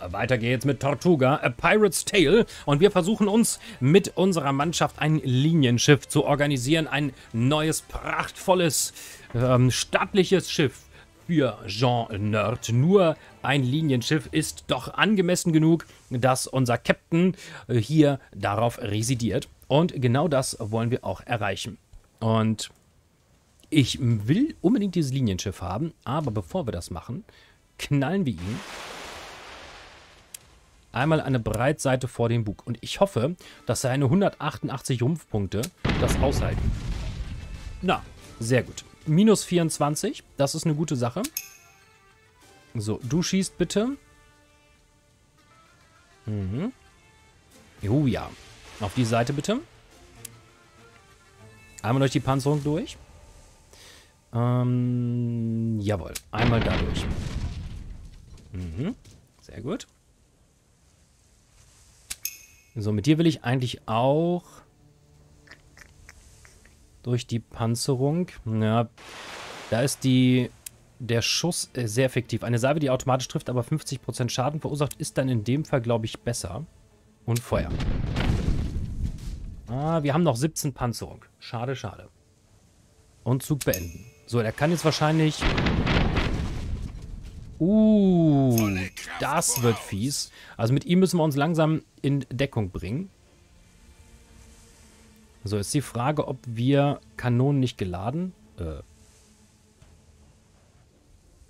Weiter geht's mit Tortuga, A Pirate's Tale, und wir versuchen uns mit unserer Mannschaft ein Linienschiff zu organisieren, ein neues, prachtvolles, stattliches Schiff für Jean Nerd. Nur ein Linienschiff ist doch angemessen genug, dass unser Captain hier darauf residiert, und genau das wollen wir auch erreichen. Und ich will unbedingt dieses Linienschiff haben, aber bevor wir das machen, knallen wir ihn einmal eine Breitseite vor den Bug. Und ich hoffe, dass seine 188 Rumpfpunkte das aushalten. Na, sehr gut. Minus 24, das ist eine gute Sache. So, du schießt bitte. Mhm. Oh ja. Auf die Seite bitte. Einmal durch die Panzerung durch. Jawohl. Einmal dadurch. Mhm. Sehr gut. So, mit dir will ich eigentlich auch durch die Panzerung. Ja, da ist der Schuss sehr effektiv. Eine Salve, die automatisch trifft, aber 50% Schaden verursacht, ist dann in dem Fall, glaube ich, besser. Und Feuer. Ah, wir haben noch 17 Panzerung. Schade, schade. Und Zug beenden. So, der kann jetzt wahrscheinlich... Das wird fies. Also mit ihm müssen wir uns langsam in Deckung bringen. So, ist die Frage, ob wir Kanonen nicht geladen.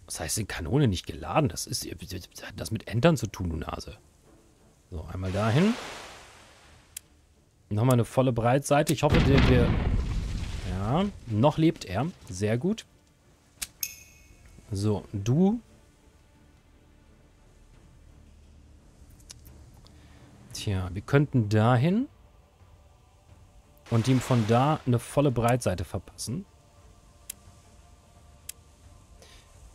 Was heißt denn Kanone nicht geladen? Das hat das mit Entern zu tun, du Nase. So, einmal dahin. Nochmal eine volle Breitseite. Ich hoffe, wir... Ja, noch lebt er. Sehr gut. So, du... Tja, wir könnten dahin und ihm von da eine volle Breitseite verpassen.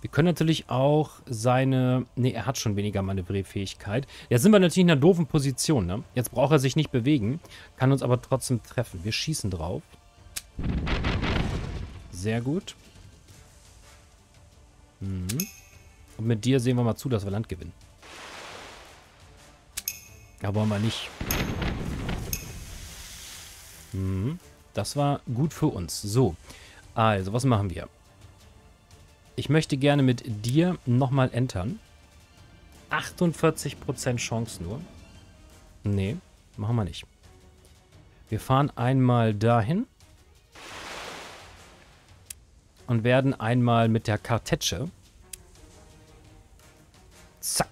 Wir können natürlich auch seine... Ne, er hat schon weniger Manövrierfähigkeit. Jetzt sind wir natürlich in einer doofen Position, ne? Jetzt braucht er sich nicht bewegen, kann uns aber trotzdem treffen. Wir schießen drauf. Sehr gut. Mhm. Und mit dir sehen wir mal zu, dass wir Land gewinnen. Ja, wollen wir nicht. Mhm. Das war gut für uns. So, also, was machen wir? Ich möchte gerne mit dir nochmal entern. 48% Chance nur. Nee, machen wir nicht. Wir fahren einmal dahin. Und werden einmal mit der Kartätsche. Zack.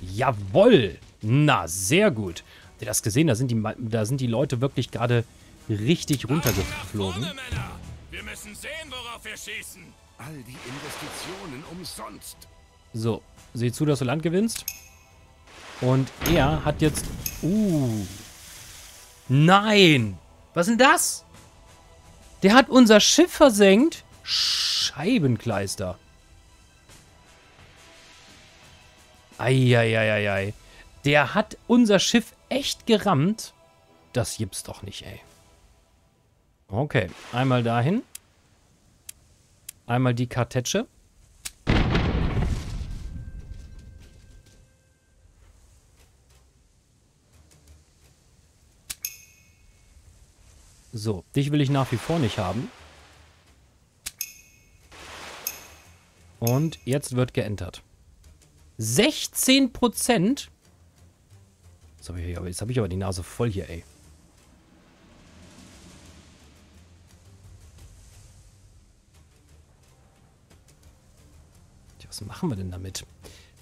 Jawohl! Na, sehr gut. Habt ihr das gesehen? Da sind die Leute wirklich gerade richtig runtergeflogen. Wir müssen sehen, worauf wir schießen. All die Investitionen umsonst. So, sieh zu, dass du Land gewinnst. Und er hat jetzt... Nein! Was ist denn das? Der hat unser Schiff versenkt. Scheibenkleister. Eieieiei. Der hat unser Schiff echt gerammt. Das gibt's doch nicht, ey. Okay, einmal dahin. Einmal die Kartätsche. So, dich will ich nach wie vor nicht haben. Und jetzt wird geentert. 16%? Jetzt habe ich aber die Nase voll hier, ey. Tja, was machen wir denn damit?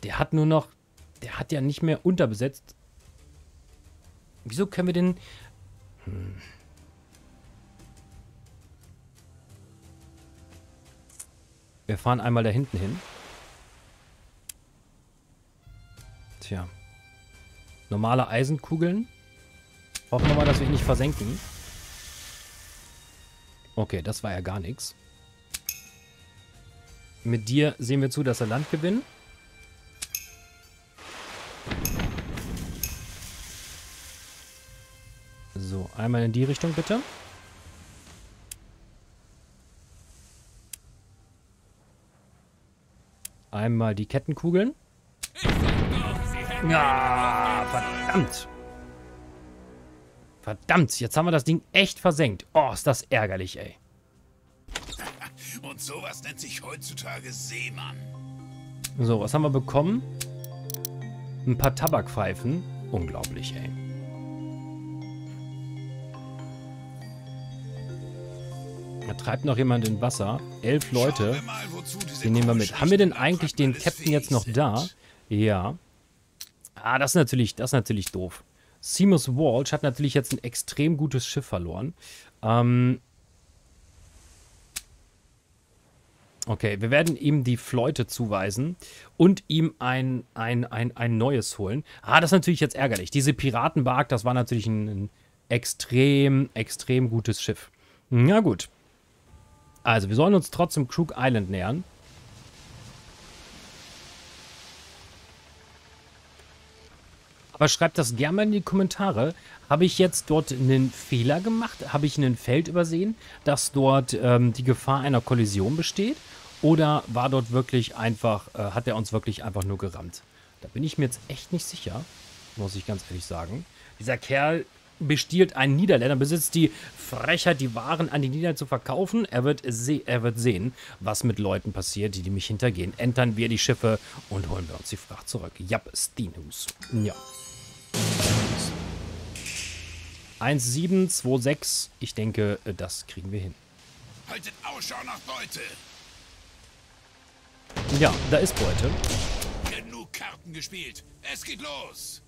Der hat ja nicht mehr unterbesetzt. Wieso können wir denn... Wir fahren einmal da hinten hin. Tja. Normale Eisenkugeln. Hoffen wir mal, dass wir ihn nicht versenken. Okay, das war ja gar nichts. Mit dir sehen wir zu, dass er Land gewinnt. So, einmal in die Richtung bitte. Einmal die Kettenkugeln. Ah, verdammt. Verdammt, jetzt haben wir das Ding echt versenkt. Oh, ist das ärgerlich, ey. Und sowas nennt sich heutzutage Seemann. So, was haben wir bekommen? Ein paar Tabakpfeifen. Unglaublich, ey. Da treibt noch jemand in Wasser. 11 Leute. Den nehmen wir mit. Haben wir denn eigentlich den Captain jetzt noch da? Ja. Ah, das ist natürlich doof. Seamus Walsh hat natürlich jetzt ein extrem gutes Schiff verloren. Okay, wir werden ihm die Fleute zuweisen und ihm ein neues holen. Ah, das ist natürlich jetzt ärgerlich. Diese Piratenbark, das war natürlich ein extrem gutes Schiff. Na gut. Also, wir sollen uns trotzdem Crook Island nähern. Aber schreibt das gerne mal in die Kommentare. Habe ich jetzt dort einen Fehler gemacht? Habe ich ein Feld übersehen, dass dort die Gefahr einer Kollision besteht? Oder war dort wirklich einfach, hat er uns wirklich einfach nur gerammt? Da bin ich mir jetzt echt nicht sicher, muss ich ganz ehrlich sagen. Dieser Kerl bestiehlt einen Niederländer, besitzt die Frechheit, die Waren an die Niederländer zu verkaufen. Er wird sehen, was mit Leuten passiert, die mich hintergehen. Entern wir die Schiffe und holen wir uns die Fracht zurück. Jaap Steenhuis. Ja. 1726. Ich denke, das kriegen wir hin. Haltet Ausschau nach Beute. Ja, da ist Beute. Genug Karten gespielt. Es geht los.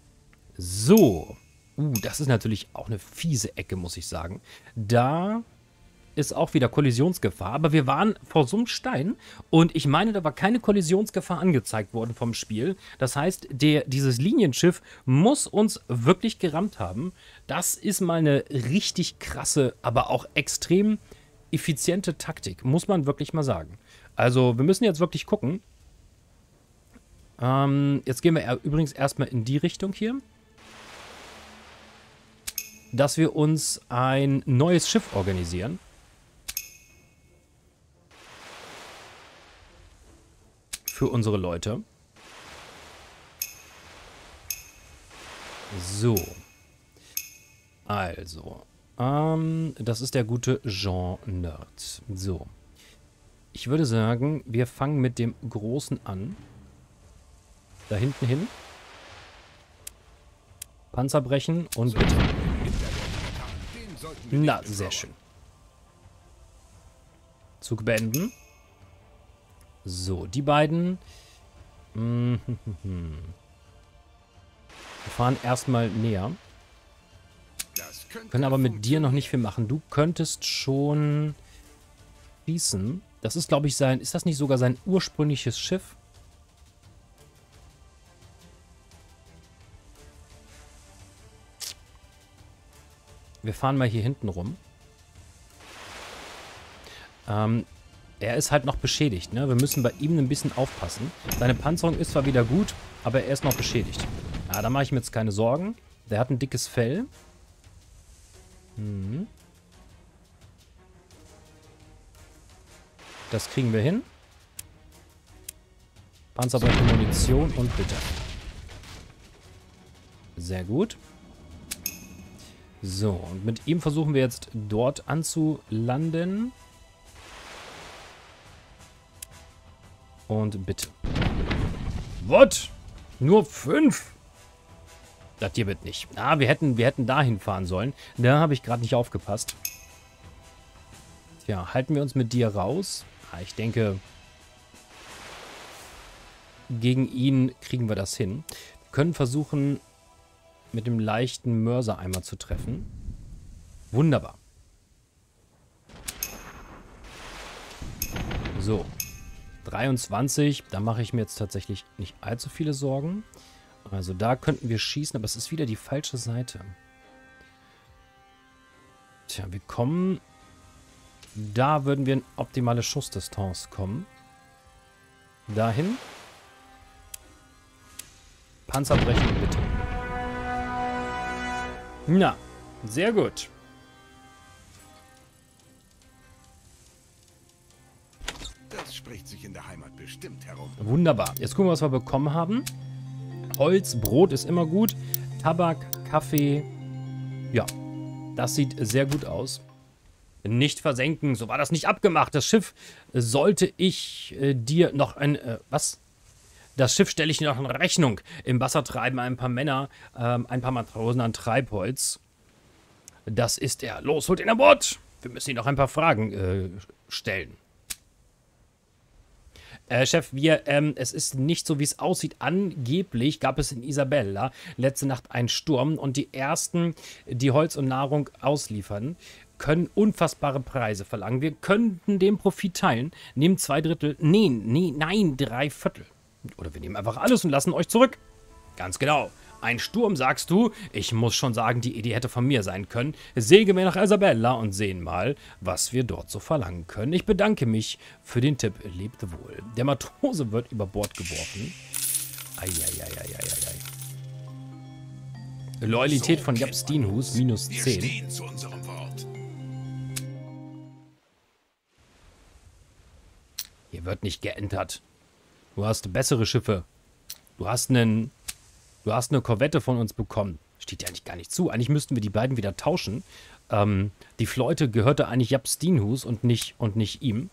So. Das ist natürlich auch eine fiese Ecke, muss ich sagen. Da ist auch wieder Kollisionsgefahr. Aber wir waren vor so einem Stein und ich meine, da war keine Kollisionsgefahr angezeigt worden vom Spiel. Das heißt, dieses Linienschiff muss uns wirklich gerammt haben. Das ist mal eine richtig krasse, aber auch extrem effiziente Taktik, muss man wirklich mal sagen. Also, wir müssen jetzt wirklich gucken. Jetzt gehen wir übrigens erstmal in die Richtung hier, dass wir uns ein neues Schiff organisieren. Für unsere Leute. So. Also. Das ist der gute Jean Nerd. So. Ich würde sagen, wir fangen mit dem Großen an. Da hinten hin. Panzer brechen und bitte. Na, sehr schön. Zug beenden. So, die beiden. Wir fahren erstmal näher. Können aber mit dir noch nicht viel machen. Du könntest schon schießen. Das ist, glaube ich, sein... Ist das nicht sogar sein ursprüngliches Schiff? Wir fahren mal hier hinten rum. Er ist halt noch beschädigt, ne? Wir müssen bei ihm ein bisschen aufpassen. Seine Panzerung ist zwar wieder gut, aber er ist noch beschädigt. Ah, da mache ich mir jetzt keine Sorgen. Der hat ein dickes Fell. Hm. Das kriegen wir hin. Panzerbrecher, Munition und bitte. Sehr gut. So, und mit ihm versuchen wir jetzt dort anzulanden. Und bitte. What? Nur 5? Das hier wird nicht. Ah, wir hätten dahin fahren sollen. Da habe ich gerade nicht aufgepasst. Tja, halten wir uns mit dir raus. Ah, ich denke, gegen ihn kriegen wir das hin. Wir können versuchen, mit dem leichten Mörser einmal zu treffen. Wunderbar. So. 23. Da mache ich mir jetzt tatsächlich nicht allzu viele Sorgen. Also da könnten wir schießen, aber es ist wieder die falsche Seite. Tja, wir kommen... Da würden wir in optimale Schussdistanz kommen. Dahin. Panzer brechen, bitte. Na, sehr gut. Das spricht sich in der Heimat bestimmt herum. Wunderbar. Jetzt gucken wir, was wir bekommen haben. Holz, Brot ist immer gut. Tabak, Kaffee. Ja, das sieht sehr gut aus. Nicht versenken, so war das nicht abgemacht. Das Schiff sollte ich dir noch ein... was? Das Schiff stelle ich dir noch in Rechnung. Im Wasser treiben ein paar Männer, ein paar Matrosen an Treibholz. Das ist er. Los, holt ihn an Bord. Wir müssen ihn noch ein paar Fragen stellen. Chef, es ist nicht so, wie es aussieht. Angeblich gab es in Isabella letzte Nacht einen Sturm und die Ersten, die Holz und Nahrung ausliefern, können unfassbare Preise verlangen. Wir könnten den Profit teilen. Nehmen 2/3. Nein, 3/4. Oder wir nehmen einfach alles und lassen euch zurück. Ganz genau. Ein Sturm, sagst du? Ich muss schon sagen, die Idee hätte von mir sein können. Segeln wir nach Isabella und sehen mal, was wir dort so verlangen können. Ich bedanke mich für den Tipp. Lebt wohl. Der Matrose wird über Bord geworfen. Eieieiei. Loyalität von Jaap Steenhuis, minus 10. Wir stehen zu unserem Wort. Hier wird nicht geentert. Du hast bessere Schiffe. Du hast eine Korvette von uns bekommen. Steht ja eigentlich gar nicht zu. Eigentlich müssten wir die beiden wieder tauschen. Die Flotte gehörte eigentlich Jaap Steenhuis und nicht ihm.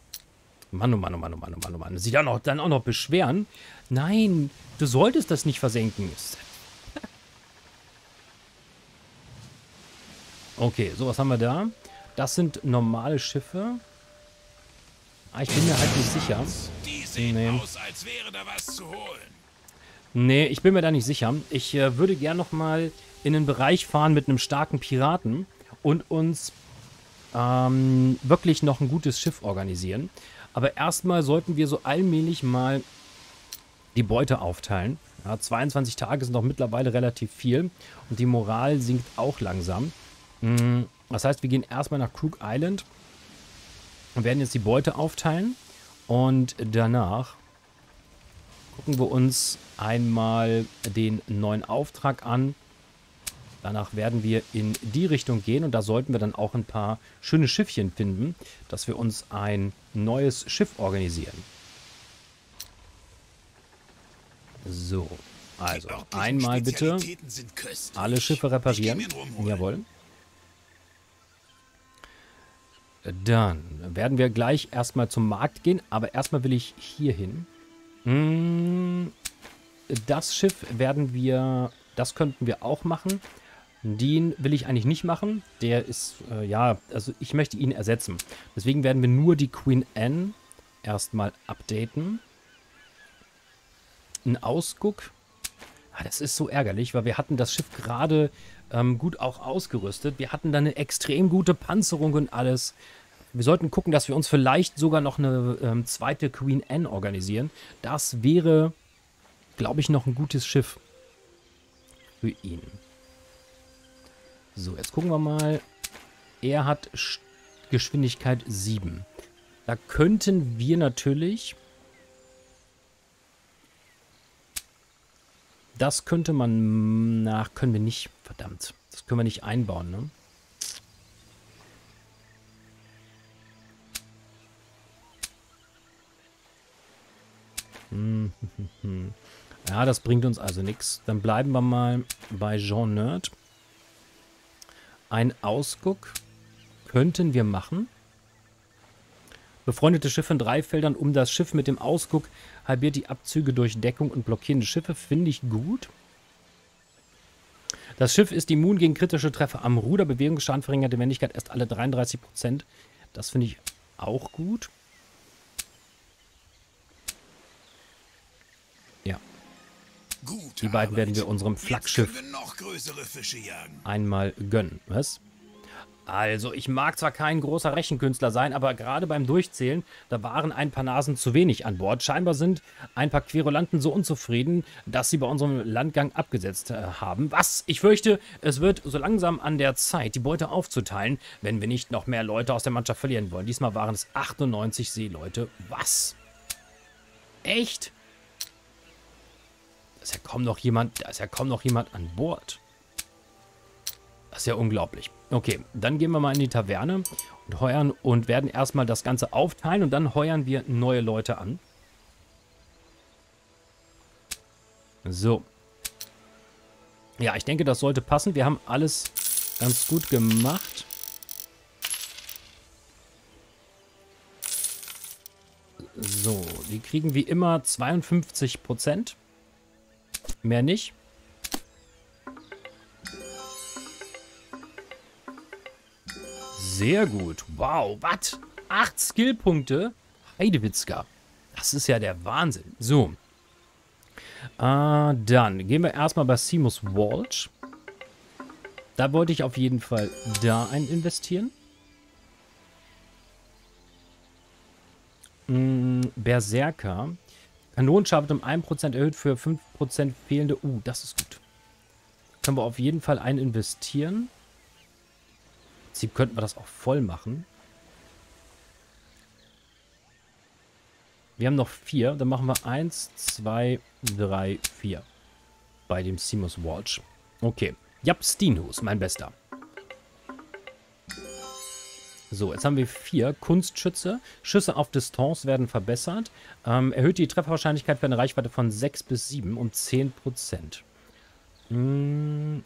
Mann, oh Mann, oh Mann, oh Mann, oh Mann, oh Mann. Sie dann auch noch beschweren. Nein, du solltest das nicht versenken. Okay, so, was haben wir da? Das sind normale Schiffe. Ah, ich bin mir halt nicht sicher. Die sehen aus, als wäre da was zu holen. Nee, ich bin mir da nicht sicher. Ich würde gern nochmal in den Bereich fahren mit einem starken Piraten und uns wirklich noch ein gutes Schiff organisieren. Aber erstmal sollten wir so allmählich mal die Beute aufteilen. Ja, 22 Tage sind doch mittlerweile relativ viel und die Moral sinkt auch langsam. Das heißt, wir gehen erstmal nach Crook Island und werden jetzt die Beute aufteilen und danach gucken wir uns einmal den neuen Auftrag an. Danach werden wir in die Richtung gehen und da sollten wir dann auch ein paar schöne Schiffchen finden, dass wir uns ein neues Schiff organisieren. So, also einmal bitte alle Schiffe reparieren. Jawohl. Dann werden wir gleich erstmal zum Markt gehen, aber erstmal will ich hier hin. Das Schiff werden wir, das könnten wir auch machen. Den will ich eigentlich nicht machen. Der ist, ja, also ich möchte ihn ersetzen. Deswegen werden wir nur die Queen Anne erstmal updaten. Ein Ausguck. Ah, das ist so ärgerlich, weil wir hatten das Schiff gerade gut auch ausgerüstet. Wir hatten da eine extrem gute Panzerung und alles. Wir sollten gucken, dass wir uns vielleicht sogar noch eine zweite Queen Anne organisieren. Das wäre, glaube ich, noch ein gutes Schiff für ihn. So, jetzt gucken wir mal. Er hat Geschwindigkeit 7. Da könnten wir natürlich... Das könnte man... Na, können wir nicht. Verdammt. Das können wir nicht einbauen, ne? Ja, das bringt uns also nichts. Dann bleiben wir mal bei Jean Nerd. Ein Ausguck könnten wir machen. Befreundete Schiffe in 3 Feldern um das Schiff mit dem Ausguck halbiert die Abzüge durch Deckung und blockierende Schiffe. Finde ich gut. Das Schiff ist immun gegen kritische Treffer am Ruder. Bewegungsschaden verringert die Wendigkeit erst alle 33%. Das finde ich auch gut. Die beiden werden wir unserem Flaggschiff einmal gönnen. Was? Also, ich mag zwar kein großer Rechenkünstler sein, aber gerade beim Durchzählen, da waren ein paar Nasen zu wenig an Bord. Scheinbar sind ein paar Querulanten so unzufrieden, dass sie bei unserem Landgang abgesetzt haben. Was? Ich fürchte, es wird so langsam an der Zeit, die Beute aufzuteilen, wenn wir nicht noch mehr Leute aus der Mannschaft verlieren wollen. Diesmal waren es 98 Seeleute. Was? Echt? Da ist ja kaum noch jemand an Bord. Das ist ja unglaublich. Okay, dann gehen wir mal in die Taverne und heuern und werden erstmal das Ganze aufteilen und dann heuern wir neue Leute an. So, Ja, ich denke, das sollte passen. Wir haben alles ganz gut gemacht. So, die kriegen wie immer 52%. Mehr nicht. Sehr gut. Wow, was? 8 Skillpunkte? Heidewitzka. Das ist ja der Wahnsinn. So. Dann gehen wir erstmal bei Seamus Walsh. Da wollte ich auf jeden Fall da ein investieren. Berserker. Kanonenschaft um 1% erhöht für 5% fehlende... das ist gut. Können wir auf jeden Fall ein investieren. Im Prinzip könnten wir das auch voll machen. Wir haben noch 4. Dann machen wir 1, 2, 3, 4. Bei dem Seamus Walsh. Okay. Jaap Steenhuis, mein Bester. So, jetzt haben wir 4. Kunstschütze. Schüsse auf Distanz werden verbessert. Erhöht die Trefferwahrscheinlichkeit für eine Reichweite von 6 bis 7 um 10%.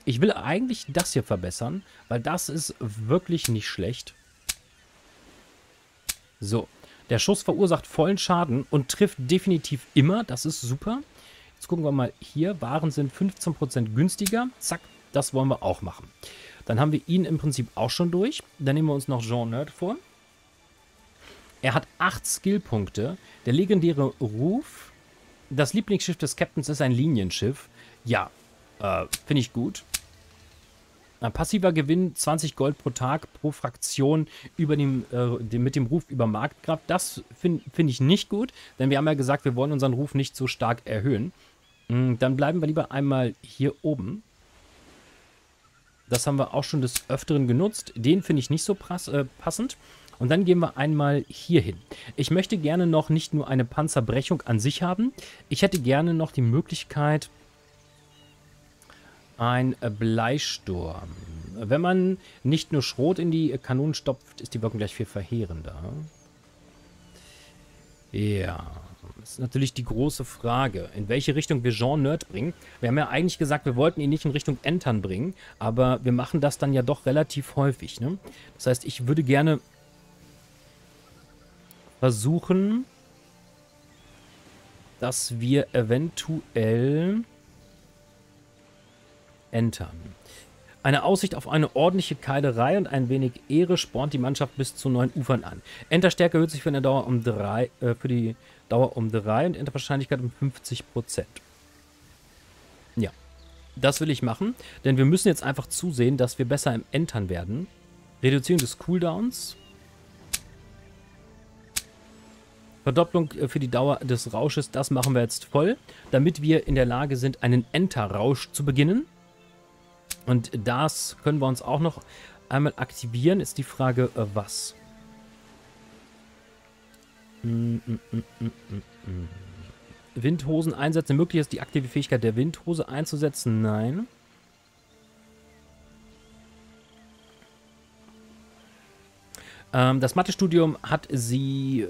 Ich will eigentlich das hier verbessern, weil das ist wirklich nicht schlecht. So, der Schuss verursacht vollen Schaden und trifft definitiv immer. Das ist super. Jetzt gucken wir mal hier. Waren sind 15% günstiger. Zack, das wollen wir auch machen. Dann haben wir ihn im Prinzip auch schon durch. Dann nehmen wir uns noch Jean Nerd vor. Er hat 8 Skillpunkte. Der legendäre Ruf. Das Lieblingsschiff des Captains ist ein Linienschiff. Ja, finde ich gut. Ein passiver Gewinn, 20 Gold pro Tag, pro Fraktion über mit dem Ruf über Marktkraft. Das finde ich nicht gut, denn wir haben ja gesagt, wir wollen unseren Ruf nicht so stark erhöhen. Dann bleiben wir lieber einmal hier oben. Das haben wir auch schon des Öfteren genutzt. Den finde ich nicht so passend. Und dann gehen wir einmal hier hin. Ich möchte gerne noch nicht nur eine Panzerbrechung an sich haben. Ich hätte gerne noch die Möglichkeit, ein Bleisturm. Wenn man nicht nur Schrot in die Kanonen stopft, ist die Wirkung gleich viel verheerender. Ja, das ist natürlich die große Frage, in welche Richtung wir Jean Nerd bringen. Wir haben ja eigentlich gesagt, wir wollten ihn nicht in Richtung Entern bringen, aber wir machen das dann ja doch relativ häufig, ne? Das heißt, ich würde gerne versuchen, dass wir eventuell entern. Eine Aussicht auf eine ordentliche Keilerei und ein wenig Ehre spornt die Mannschaft bis zu 9 Ufern an. Enterstärke erhöht sich für, die Dauer um 3 und Enterwahrscheinlichkeit um 50%. Ja, das will ich machen, denn wir müssen jetzt einfach zusehen, dass wir besser im Entern werden. Reduzierung des Cooldowns. Verdopplung für die Dauer des Rausches, das machen wir jetzt voll, damit wir in der Lage sind, einen Enterrausch zu beginnen. Und das können wir uns auch noch einmal aktivieren. Ist die Frage, was? Windhosen einsetzen. Möglich ist die aktive Fähigkeit der Windhose einzusetzen? Nein. Das Mathestudium haben sie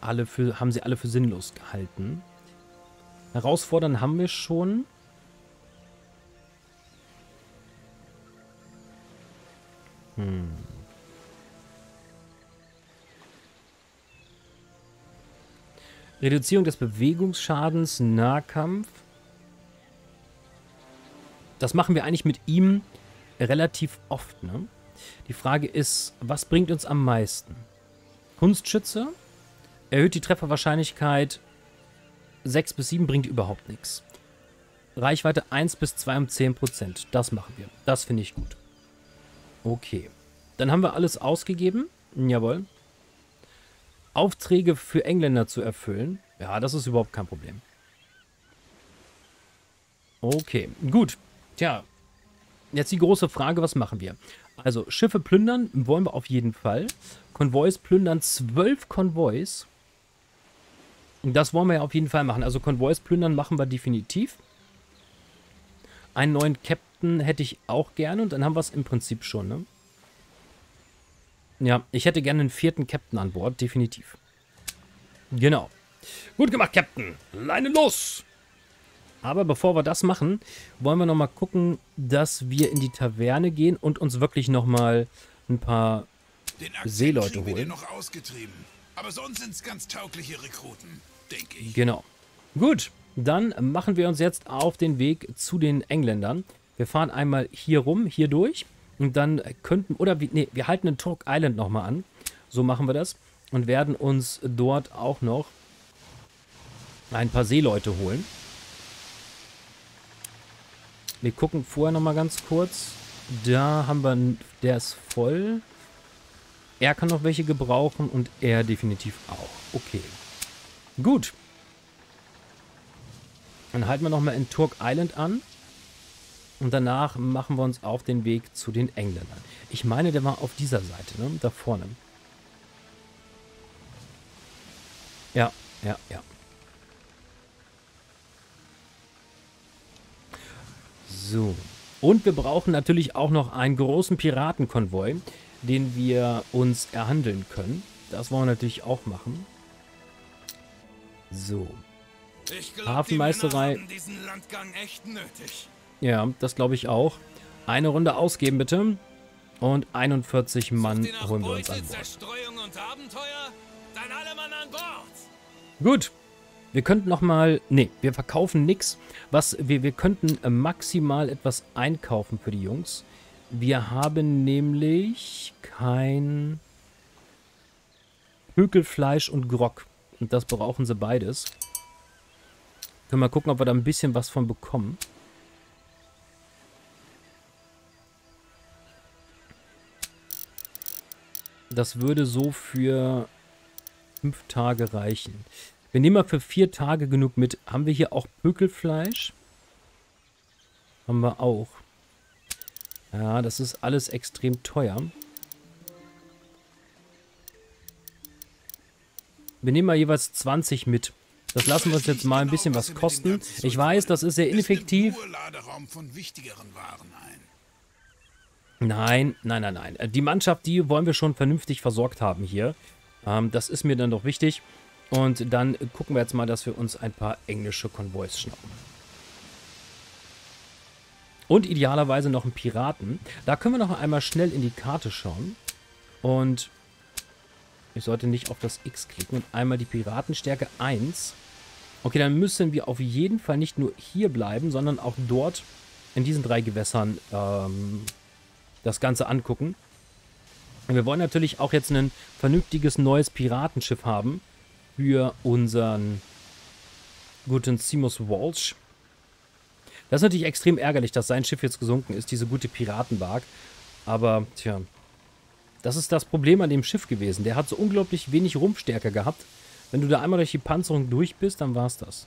alle für sinnlos gehalten. Herausfordern haben wir schon. Reduzierung des Bewegungsschadens, Nahkampf. Das machen wir eigentlich mit ihm relativ oft, ne? Die Frage ist, was bringt uns am meisten? Kunstschütze erhöht die Trefferwahrscheinlichkeit 6 bis 7, bringt überhaupt nichts. Reichweite 1 bis 2 um 10%. Das machen wir. Das finde ich gut. Okay, dann haben wir alles ausgegeben. Jawohl. Aufträge für Engländer zu erfüllen. Ja, das ist überhaupt kein Problem. Okay, gut. Tja, jetzt die große Frage, was machen wir? Also, Schiffe plündern wollen wir auf jeden Fall. Konvois plündern, 12 Konvois. Das wollen wir ja auf jeden Fall machen. Also, Konvois plündern machen wir definitiv. Einen neuen Captain hätte ich auch gerne. Und dann haben wir es im Prinzip schon, ne? Ja, ich hätte gerne einen 4. Captain an Bord. Definitiv. Genau. Gut gemacht, Captain. Leine los! Aber bevor wir das machen, wollen wir nochmal gucken, dass wir in die Taverne gehen und uns wirklich nochmal ein paar Seeleute holen. Den Akzent kriegen wir noch ausgetrieben. Aber sonst sind es ganz taugliche Rekruten, denke ich. Genau. Gut, dann machen wir uns jetzt auf den Weg zu den Engländern. Wir fahren einmal hier rum, hier durch. Und dann könnten, oder nee, wir halten in Turk Island nochmal an. So machen wir das. Und werden uns dort auch noch ein paar Seeleute holen. Wir gucken vorher nochmal ganz kurz. Da haben wir, der ist voll. Er kann noch welche gebrauchen und er definitiv auch. Okay. Gut. Dann halten wir nochmal in Turk Island an. Und danach machen wir uns auf den Weg zu den Engländern. Ich meine, der war auf dieser Seite, ne? Da vorne. Ja, ja, ja. So. Und wir brauchen natürlich auch noch einen großen Piratenkonvoi, den wir uns erhandeln können. Das wollen wir natürlich auch machen. So. Ich glaub, Hafenmeisterei. Die Männer haben diesen Landgang echt nötig. Ja, das glaube ich auch. Eine Runde ausgeben, bitte. Und 41 Mann holen wir uns an Bord. Dann alle Mann an Bord. Gut. Wir könnten nochmal... Nee, wir verkaufen nichts. Wir könnten maximal etwas einkaufen für die Jungs. Wir haben nämlich kein Pökelfleisch und Grog. Und das brauchen sie beides. Können wir mal gucken, ob wir da ein bisschen was von bekommen. Das würde so für 5 Tage reichen. Wir nehmen mal für 4 Tage genug mit. Haben wir hier auch Pökelfleisch? Haben wir auch. Ja, das ist alles extrem teuer. Wir nehmen mal jeweils 20 mit. Das lassen wir uns jetzt mal ein bisschen was kosten. Ich weiß, das ist sehr ineffektiv. Nein, nein, nein, nein. Die Mannschaft, die wollen wir schon vernünftig versorgt haben hier. Das ist mir dann doch wichtig. Und dann gucken wir jetzt mal, dass wir uns ein paar englische Konvois schnappen. Und idealerweise noch einen Piraten. Da können wir noch einmal schnell in die Karte schauen. Und ich sollte nicht auf das X klicken. Und einmal die Piratenstärke 1. Okay, dann müssen wir auf jeden Fall nicht nur hier bleiben, sondern auch dort in diesen 3 Gewässern das Ganze angucken. Und wir wollen natürlich auch jetzt ein vernünftiges neues Piratenschiff haben. Für unseren guten Seamus Walsh. Das ist natürlich extrem ärgerlich, dass sein Schiff jetzt gesunken ist, diese gute Piratenbark. Aber, tja, das ist das Problem an dem Schiff gewesen. Der hat so unglaublich wenig Rumpfstärke gehabt. Wenn du da einmal durch die Panzerung durch bist, dann war's das.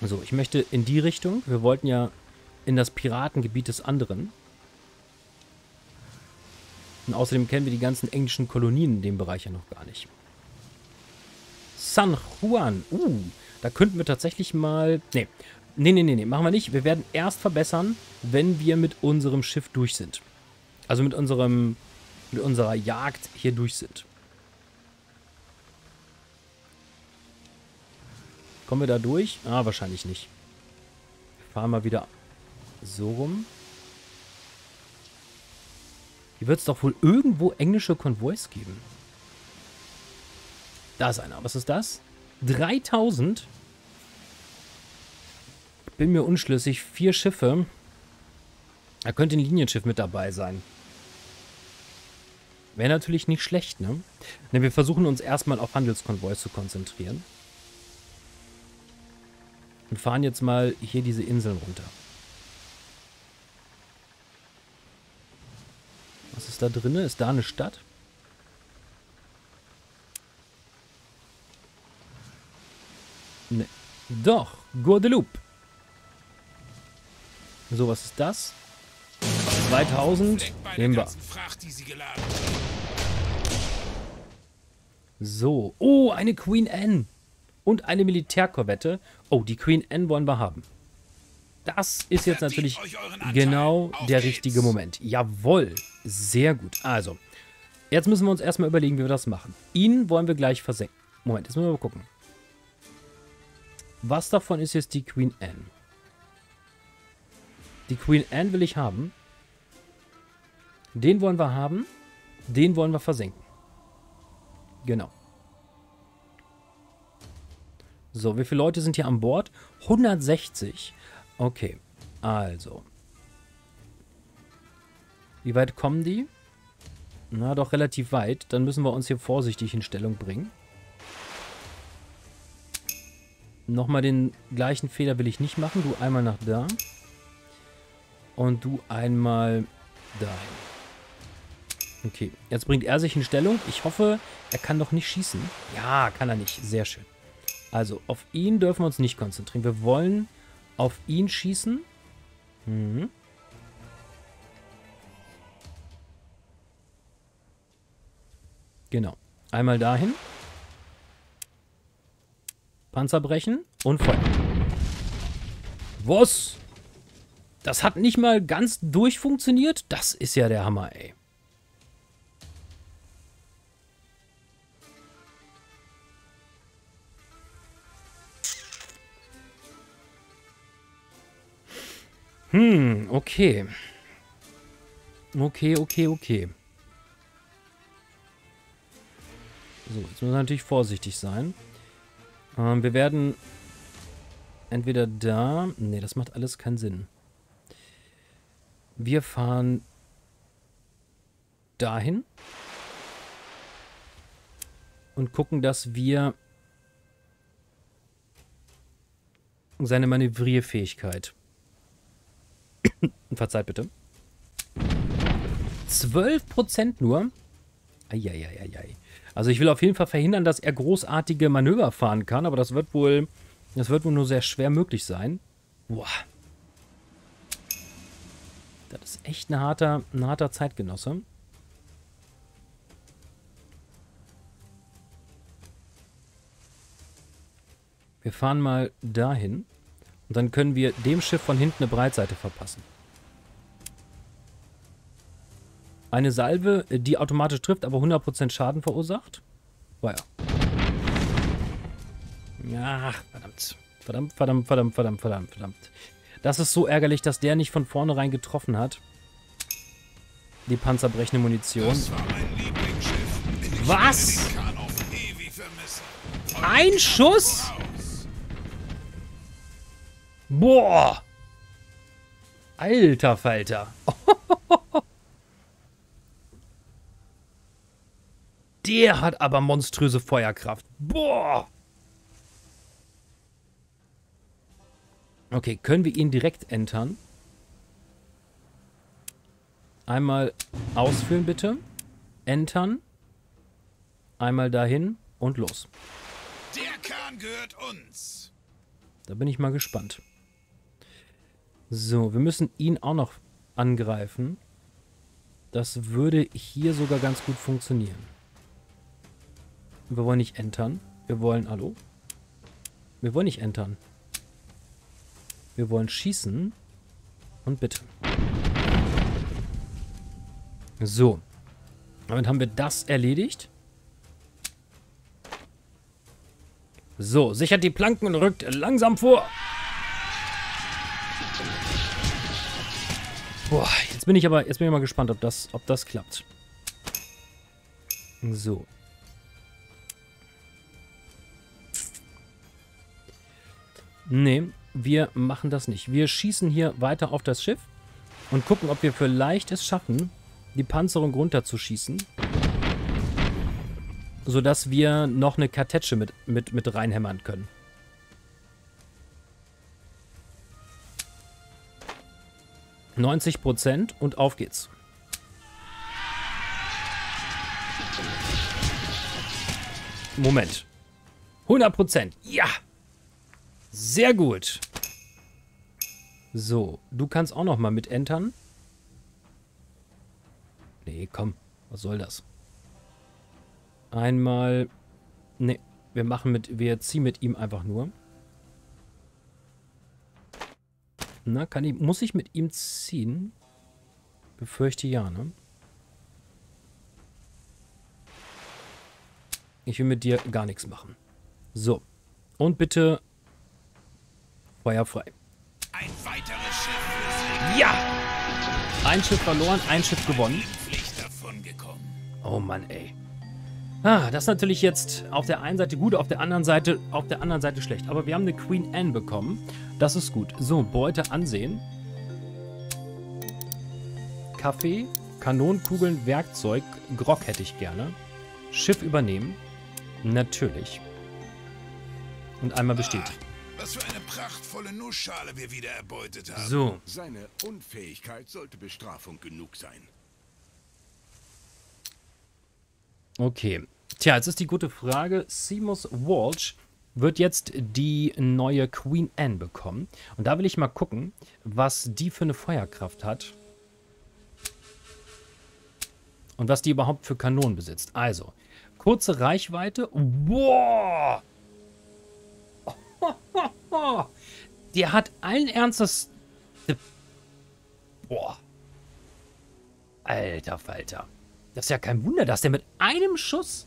So, ich möchte in die Richtung. Wir wollten ja in das Piratengebiet des anderen. Und außerdem kennen wir die ganzen englischen Kolonien in dem Bereich ja noch gar nicht. San Juan. Da könnten wir tatsächlich mal... Nee, machen wir nicht. Wir werden erst verbessern, wenn wir mit unserem Schiff durch sind. Also mit unserer Jagd hier durch sind. Kommen wir da durch? Ah, wahrscheinlich nicht. Wir fahren mal wieder so rum. Hier wird es doch wohl irgendwo englische Konvois geben. Da ist einer. Was ist das? 3000? Bin mir unschlüssig. 4 Schiffe. Da könnte ein Linienschiff mit dabei sein. Wäre natürlich nicht schlecht, ne? Denn wir versuchen uns erstmal auf Handelskonvois zu konzentrieren. Und fahren jetzt mal hier diese Inseln runter. Was ist da drin? Ist da eine Stadt? Ne. Doch, Guadeloupe. So, was ist das? 2000. Nehmen wir. So. Oh, eine Queen Anne. Und eine Militärkorvette. Oh, die Queen Anne wollen wir haben. Das ist jetzt natürlich genau der richtige Moment. Jawohl. Sehr gut. Also, jetzt müssen wir uns erstmal überlegen, wie wir das machen. Ihn wollen wir gleich versenken. Moment, jetzt müssen wir mal gucken. Was davon ist jetzt die Queen Anne? Die Queen Anne will ich haben. Den wollen wir haben. Den wollen wir versenken. Genau. So, wie viele Leute sind hier an Bord? 160. Okay, also. Wie weit kommen die? Na, doch relativ weit. Dann müssen wir uns hier vorsichtig in Stellung bringen. Nochmal den gleichen Fehler will ich nicht machen. Du einmal nach da. Und du einmal dahin. Okay, jetzt bringt er sich in Stellung. Ich hoffe, er kann doch nicht schießen. Ja, kann er nicht. Sehr schön. Also, auf ihn dürfen wir uns nicht konzentrieren. Wir wollen auf ihn schießen. Mhm. Genau. Einmal dahin. Panzer brechen und Feuer. Was? Das hat nicht mal ganz durchfunktioniert? Das ist ja der Hammer, ey. Okay. Okay. So, jetzt müssen wir natürlich vorsichtig sein. Wir werden entweder da... Ne, das macht alles keinen Sinn. Wir fahren dahin und gucken, dass wir seine Manövrierfähigkeit... Verzeiht bitte. 12% nur. Eieieiei. Also ich will auf jeden Fall verhindern, dass er großartige Manöver fahren kann, aber das wird wohl nur sehr schwer möglich sein. Boah. Das ist echt ein harter Zeitgenosse. Wir fahren mal dahin. Und dann können wir dem Schiff von hinten eine Breitseite verpassen. Eine Salve, die automatisch trifft, aber 100% Schaden verursacht. War ja. Ach, verdammt. Verdammt. Das ist so ärgerlich, dass der nicht von vornherein getroffen hat. Die panzerbrechende Munition. Das war mein Lieblingsschiff. Was? Ein Schuss? Boah! Alter Falter! Der hat aber monströse Feuerkraft. Boah! Okay, können wir ihn direkt entern? Einmal ausführen bitte. Entern. Einmal dahin und los. Der Kahn gehört uns. Da bin ich mal gespannt. So, wir müssen ihn auch noch angreifen. Das würde hier sogar ganz gut funktionieren. Wir wollen nicht entern. Wir wollen... Hallo? Wir wollen nicht entern. Wir wollen schießen. Und bitte. So. Damit haben wir das erledigt. So, sichert die Planken und rückt langsam vor. Boah, jetzt bin ich mal gespannt, ob das klappt. So. Nee, wir machen das nicht. Wir schießen hier weiter auf das Schiff und gucken, ob wir vielleicht es schaffen, die Panzerung runterzuschießen. Sodass wir noch eine Kartätsche mit reinhämmern können. %90 und auf geht's. Moment. 100%. Ja! Sehr gut. So, du kannst auch noch mal mit entern. Nee, komm. Was soll das? Einmal... Nee, wir ziehen mit ihm einfach nur. Na, muss ich mit ihm ziehen? Befürchte ja, ne? Ich will mit dir gar nichts machen. So. Und bitte Feuer frei. Ein weiteres Schiff. Ja! Ein Schiff verloren, ein Schiff gewonnen. Oh Mann, ey. Ah, das ist natürlich jetzt auf der einen Seite gut, auf der anderen Seite schlecht. Aber wir haben eine Queen Anne bekommen. Das ist gut. So, Beute ansehen. Kaffee, Kanonenkugeln, Werkzeug, Grog hätte ich gerne. Schiff übernehmen. Natürlich. Und einmal bestätigt. Was für eine prachtvolle Nussschale wir wieder erbeutet haben. So. Seine Unfähigkeit sollte Bestrafung genug sein. Okay. Tja, jetzt ist die gute Frage. Seamus Walsh wird jetzt die neue Queen Anne bekommen. Und da will ich mal gucken, was die für eine Feuerkraft hat. Und was die überhaupt für Kanonen besitzt. Also, kurze Reichweite. Wow! Der hat allen Ernstes... Boah. Alter Falter. Das ist ja kein Wunder, dass der mit einem Schuss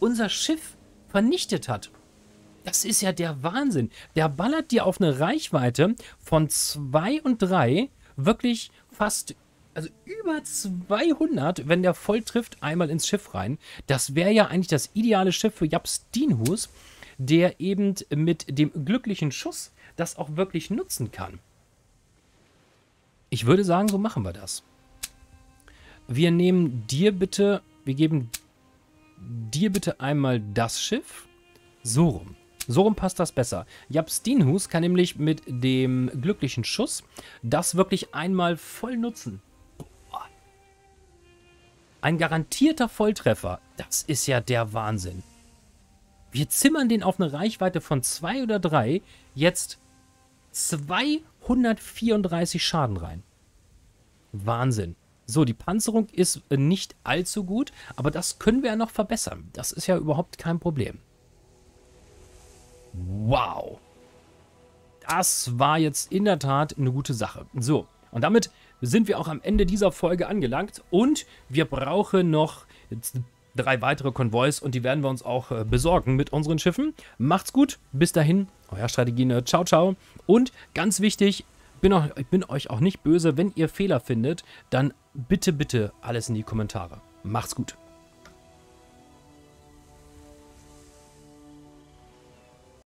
unser Schiff vernichtet hat. Das ist ja der Wahnsinn. Der ballert dir auf eine Reichweite von 2 und 3 wirklich fast... Also über 200, wenn der voll trifft, einmal ins Schiff rein. Das wäre ja eigentlich das ideale Schiff für Jaap Steenhuis, der eben mit dem glücklichen Schuss das auch wirklich nutzen kann. Ich würde sagen, so machen wir das. Wir nehmen dir bitte, wir geben dir bitte einmal das Schiff. So rum. So rum passt das besser. Jaap Steenhuis kann nämlich mit dem glücklichen Schuss das wirklich einmal voll nutzen. Ein garantierter Volltreffer. Das ist ja der Wahnsinn. Wir zimmern den auf eine Reichweite von 2 oder 3. Jetzt 234 Schaden rein. Wahnsinn. So, die Panzerung ist nicht allzu gut, aber das können wir ja noch verbessern. Das ist ja überhaupt kein Problem. Wow. Das war jetzt in der Tat eine gute Sache. So, und damit... sind wir auch am Ende dieser Folge angelangt und wir brauchen noch 3 weitere Konvois und die werden wir uns auch besorgen mit unseren Schiffen. Macht's gut, bis dahin, euer Strategie-Nerd, ciao, ciao. Und ganz wichtig, ich bin euch auch nicht böse, wenn ihr Fehler findet, dann bitte, bitte alles in die Kommentare. Macht's gut.